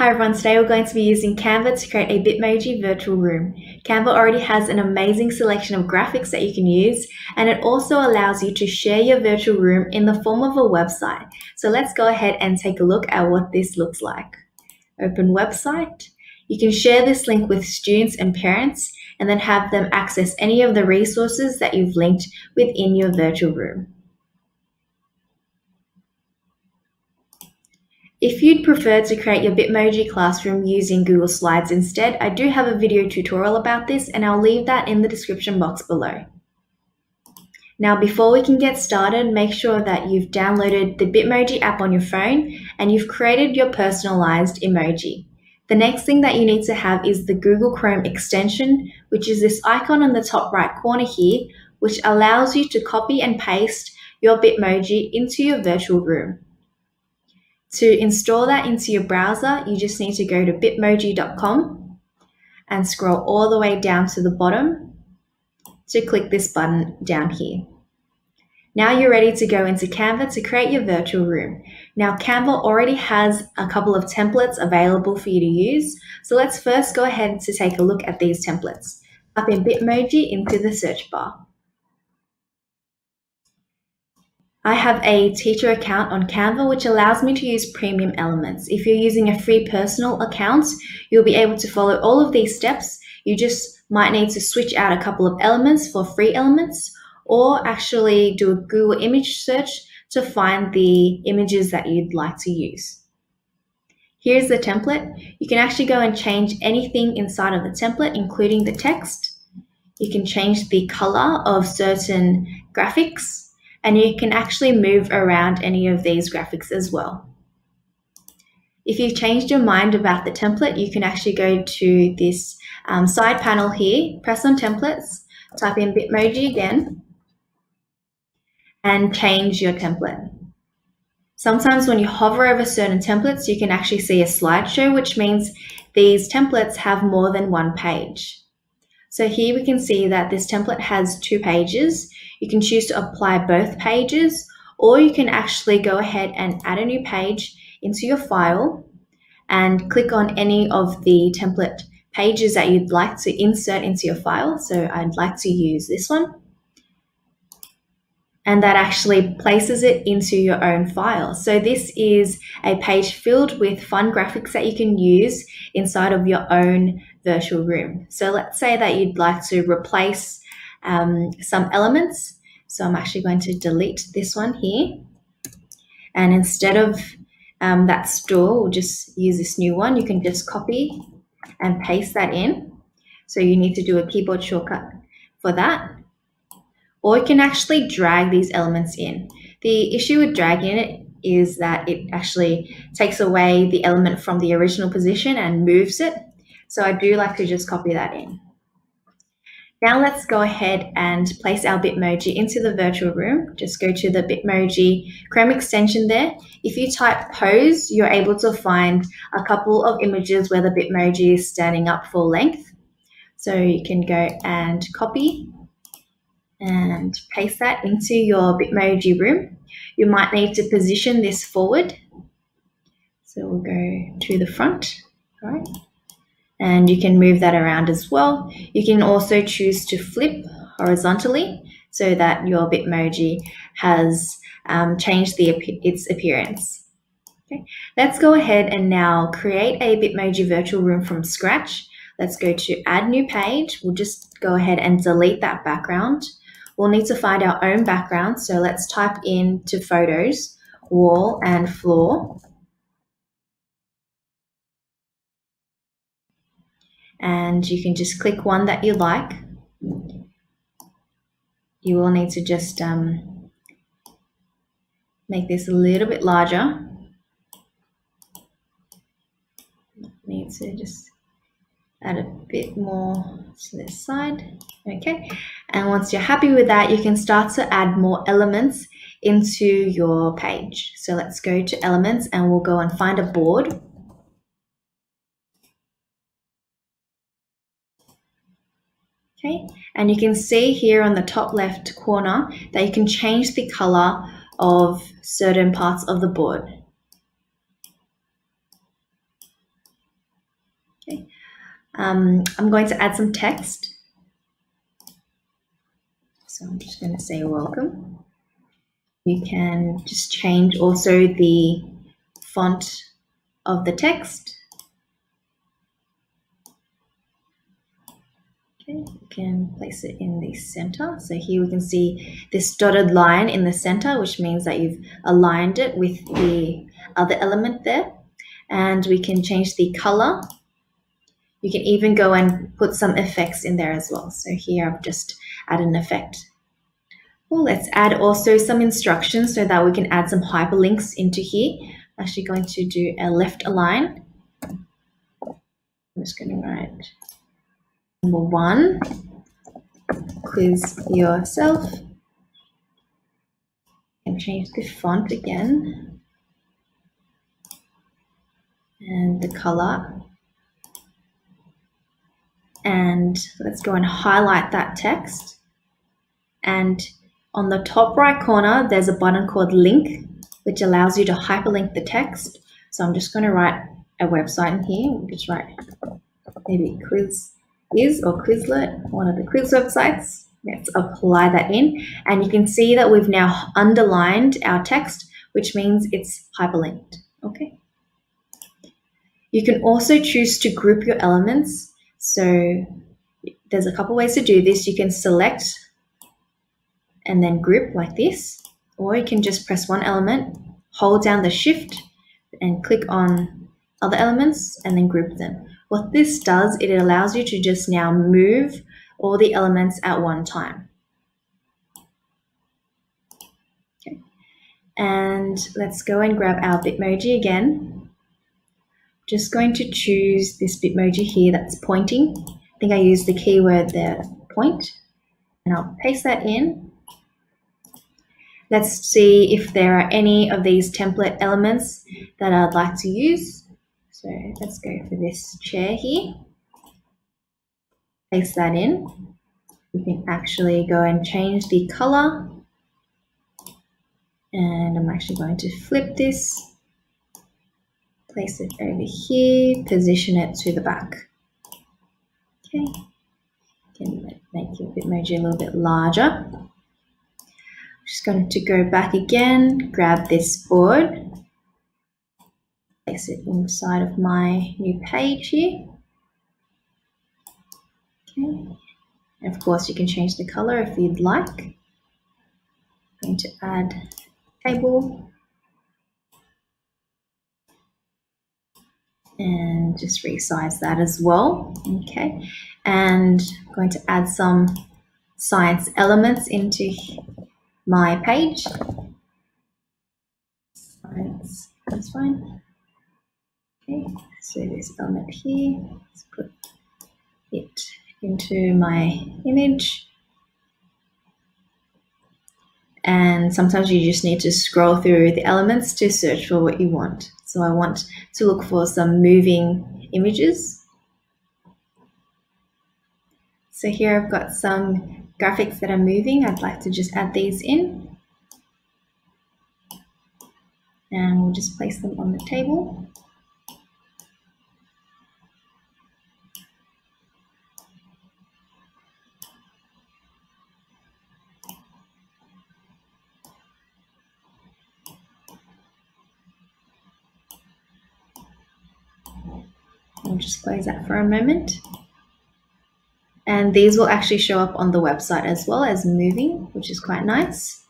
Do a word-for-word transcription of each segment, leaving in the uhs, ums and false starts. Hi everyone, today we're going to be using Canva to create a Bitmoji virtual room. Canva already has an amazing selection of graphics that you can use, and it also allows you to share your virtual room in the form of a website. So let's go ahead and take a look at what this looks like. Open website. You can share this link with students and parents, and then have them access any of the resources that you've linked within your virtual room. If you'd prefer to create your Bitmoji classroom using Google Slides instead, I do have a video tutorial about this and I'll leave that in the description box below. Now, before we can get started, make sure that you've downloaded the Bitmoji app on your phone and you've created your personalized emoji. The next thing that you need to have is the Google Chrome extension, which is this icon in the top right corner here, which allows you to copy and paste your Bitmoji into your virtual room. To install that into your browser, you just need to go to bitmoji dot com and scroll all the way down to the bottom to click this button down here. Now you're ready to go into Canva to create your virtual room. Now Canva already has a couple of templates available for you to use. So let's first go ahead to take a look at these templates. Type in Bitmoji into the search bar. I have a teacher account on Canva, which allows me to use premium elements. If you're using a free personal account, you'll be able to follow all of these steps. You just might need to switch out a couple of elements for free elements, or actually do a Google image search to find the images that you'd like to use. Here's the template. You can actually go and change anything inside of the template, including the text. You can change the color of certain graphics. And you can actually move around any of these graphics as well. If you've changed your mind about the template, you can actually go to this um, side panel here, press on templates, type in Bitmoji again, and change your template. Sometimes when you hover over certain templates, you can actually see a slideshow, which means these templates have more than one page. So here we can see that this template has two pages. You can choose to apply both pages, or you can actually go ahead and add a new page into your file and click on any of the template pages that you'd like to insert into your file. So I'd like to use this one. And that actually places it into your own file. So this is a page filled with fun graphics that you can use inside of your own virtual room. So let's say that you'd like to replace um, some elements. So I'm actually going to delete this one here. And instead of um, that store, we'll just use this new one. You can just copy and paste that in. So you need to do a keyboard shortcut for that. Or you can actually drag these elements in. The issue with dragging it is that it actually takes away the element from the original position and moves it. So I do like to just copy that in. Now let's go ahead and place our Bitmoji into the virtual room. Just go to the Bitmoji Chrome extension there. If you type pose, you're able to find a couple of images where the Bitmoji is standing up full length. So you can go and copy and paste that into your Bitmoji room. You might need to position this forward. So we'll go to the front, all right? And you can move that around as well. You can also choose to flip horizontally so that your Bitmoji has um, changed the, its appearance. Okay. Let's go ahead and now create a Bitmoji virtual room from scratch. Let's go to add new page. We'll just go ahead and delete that background. We'll need to find our own background, so let's type in to photos, wall and floor. And you can just click one that you like. You will need to just um, make this a little bit larger. Need to just add a bit more to this side. Okay, and once you're happy with that, you can start to add more elements into your page. So let's go to elements and we'll go and find a board. Okay, and you can see here on the top left corner that you can change the color of certain parts of the board. Okay. Um, I'm going to add some text. So I'm just going to say welcome. You can just change also the font of the text. Okay, you can place it in the center. So here we can see this dotted line in the center, which means that you've aligned it with the other element there. And we can change the color. You can even go and put some effects in there as well. So here I've just added an effect. Well, let's add also some instructions so that we can add some hyperlinks into here. I'm actually going to do a left align. I'm just going to write number one, quiz yourself. And change the font again. And the color. And let's go and highlight that text. And on the top right corner, there's a button called link, which allows you to hyperlink the text. So I'm just going to write a website in here. We'll just write maybe Quiz is or Quizlet, one of the quiz websites. Let's apply that in. And you can see that we've now underlined our text, which means it's hyperlinked. Okay. You can also choose to group your elements. So there's a couple ways to do this. You can select and then group like this, or you can just press one element, hold down the shift and click on other elements and then group them. What this does, it allows you to just now move all the elements at one time. Okay. And let's go and grab our Bitmoji again. Just going to choose this Bitmoji here that's pointing. I think I used the keyword there, point, and I'll paste that in. Let's see if there are any of these template elements that I'd like to use. So let's go for this chair here. Place that in. You can actually go and change the color. And I'm actually going to flip this. Place it over here, position it to the back. Okay. Can make your Bitmoji a little bit larger. Just going to go back again, grab this board, place it inside of my new page here. Okay. And of course, you can change the color if you'd like. I'm going to add a table and just resize that as well. Okay. And I'm going to add some science elements into here. My page. That's, that's fine. Okay, so this element here, let's put it into my image. And sometimes you just need to scroll through the elements to search for what you want. So I want to look for some moving images. So here I've got some graphics that are moving. I'd like to just add these in, and we'll just place them on the table. We'll just close that for a moment. And these will actually show up on the website as well as moving, which is quite nice.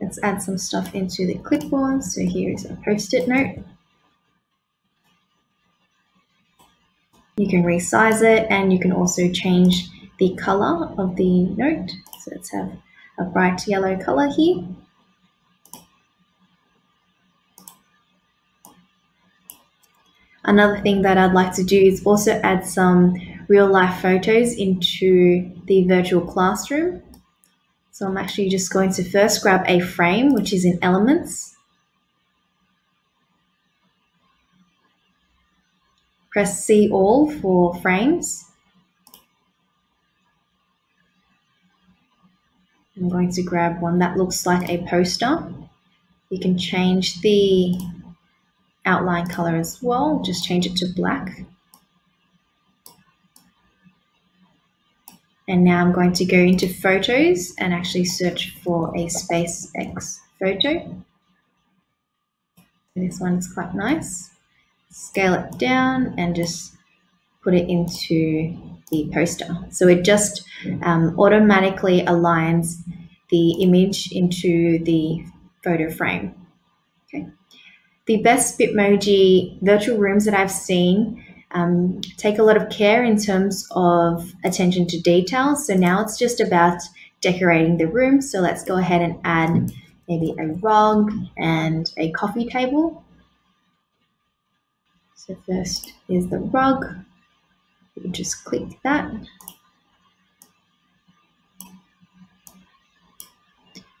Let's add some stuff into the clipboard. So here is a post-it note. You can resize it, and you can also change the color of the note. So let's have a bright yellow color here. Another thing that I'd like to do is also add some real life photos into the virtual classroom. So I'm actually just going to first grab a frame, which is in elements. Press C all for frames. I'm going to grab one that looks like a poster. You can change the outline color as well, just change it to black. And now I'm going to go into photos and actually search for a SpaceX photo. This one is quite nice. Scale it down and just put it into the poster. So it just um, automatically aligns the image into the photo frame. Okay. The best Bitmoji virtual rooms that I've seen um, take a lot of care in terms of attention to detail. So now it's just about decorating the room. So let's go ahead and add maybe a rug and a coffee table. So first is the rug. You just click that.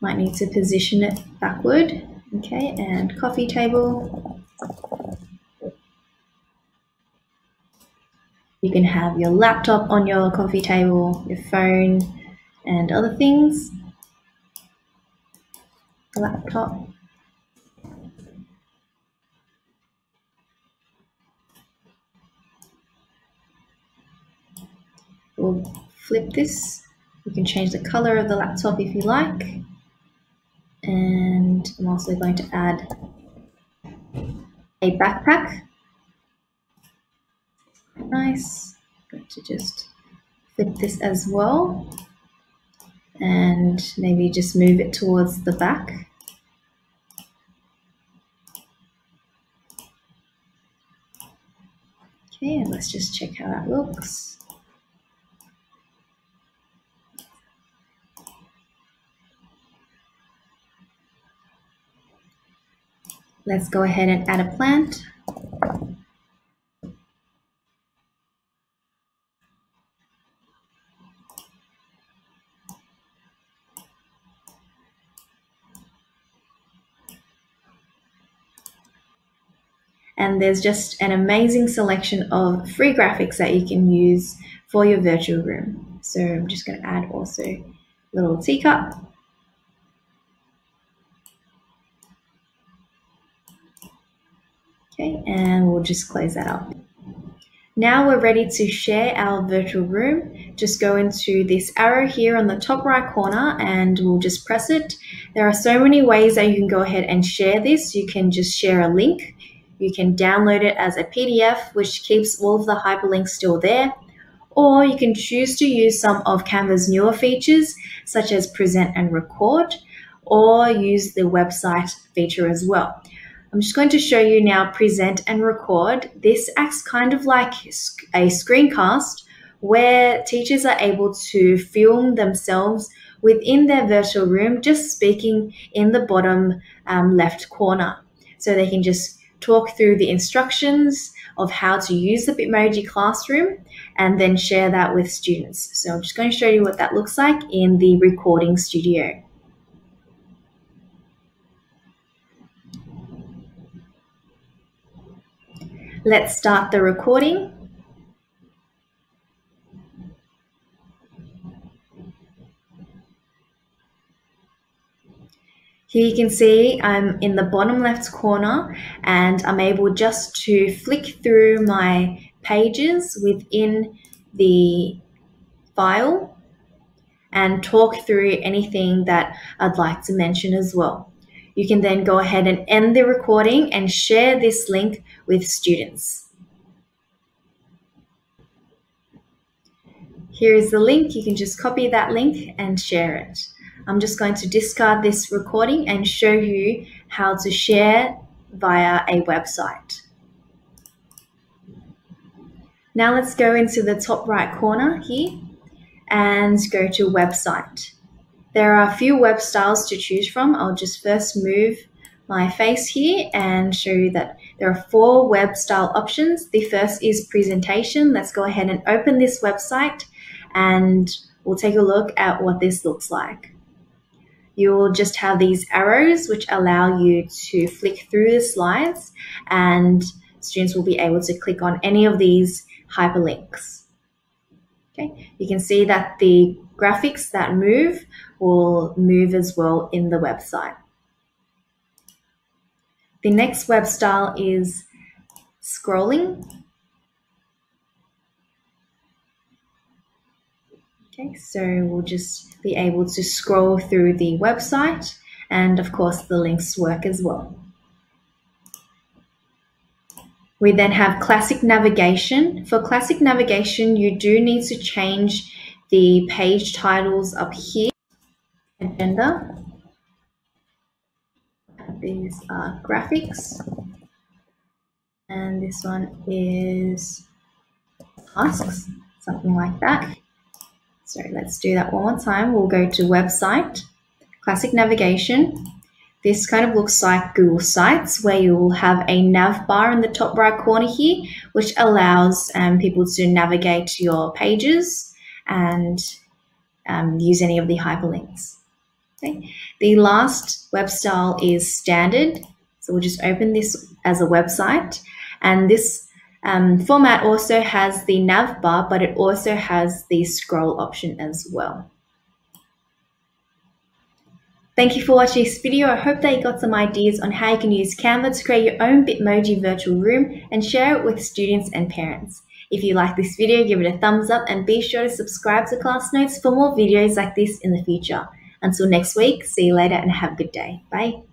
Might need to position it backward. Okay, and coffee table. You can have your laptop on your coffee table, your phone, and other things. Laptop. We'll flip this. You can change the color of the laptop if you like. And I'm also going to add a backpack. Nice. Going to just flip this as well. And maybe just move it towards the back. Okay, and let's just check how that looks. Let's go ahead and add a plant. And there's just an amazing selection of free graphics that you can use for your virtual room. So I'm just going to add also a little teacup. Okay, and we'll just close that up. Now we're ready to share our virtual room. Just go into this arrow here on the top right corner and we'll just press it. There are so many ways that you can go ahead and share this. You can just share a link. You can download it as a P D F, which keeps all of the hyperlinks still there. Or you can choose to use some of Canva's newer features, such as present and record, or use the website feature as well. I'm just going to show you now present and record. This acts kind of like a screencast where teachers are able to film themselves within their virtual room, just speaking in the bottom um, left corner. So they can just talk through the instructions of how to use the Bitmoji classroom and then share that with students. So I'm just going to show you what that looks like in the recording studio. Let's start the recording. Here you can see I'm in the bottom left corner and I'm able just to flick through my pages within the file and talk through anything that I'd like to mention as well. You can then go ahead and end the recording and share this link with students. Here is the link. You can just copy that link and share it. I'm just going to discard this recording and show you how to share via a website. Now let's go into the top right corner here and go to website. There are a few web styles to choose from. I'll just first move my face here and show you that there are four web style options. The first is presentation. Let's go ahead and open this website and we'll take a look at what this looks like. You'll just have these arrows which allow you to flick through the slides and students will be able to click on any of these hyperlinks. Okay, you can see that the graphics that move will move as well in the website. The next web style is scrolling. Okay, so we'll just be able to scroll through the website, and of course the links work as well. We then have classic navigation. For classic navigation, you do need to change the page titles up here. Agenda. These are graphics. And this one is tasks, something like that. So let's do that one more time. We'll go to website, classic navigation. This kind of looks like Google Sites, where you will have a nav bar in the top right corner here, which allows um, people to navigate to your pages and um, use any of the hyperlinks. Okay. The last web style is standard. So we'll just open this as a website. And this um, format also has the nav bar, but it also has the scroll option as well. Thank you for watching this video. I hope that you got some ideas on how you can use Canva to create your own Bitmoji virtual room and share it with students and parents. If you like this video, give it a thumbs up and be sure to subscribe to Class Notes for more videos like this in the future. Until next week, see you later and have a good day. Bye.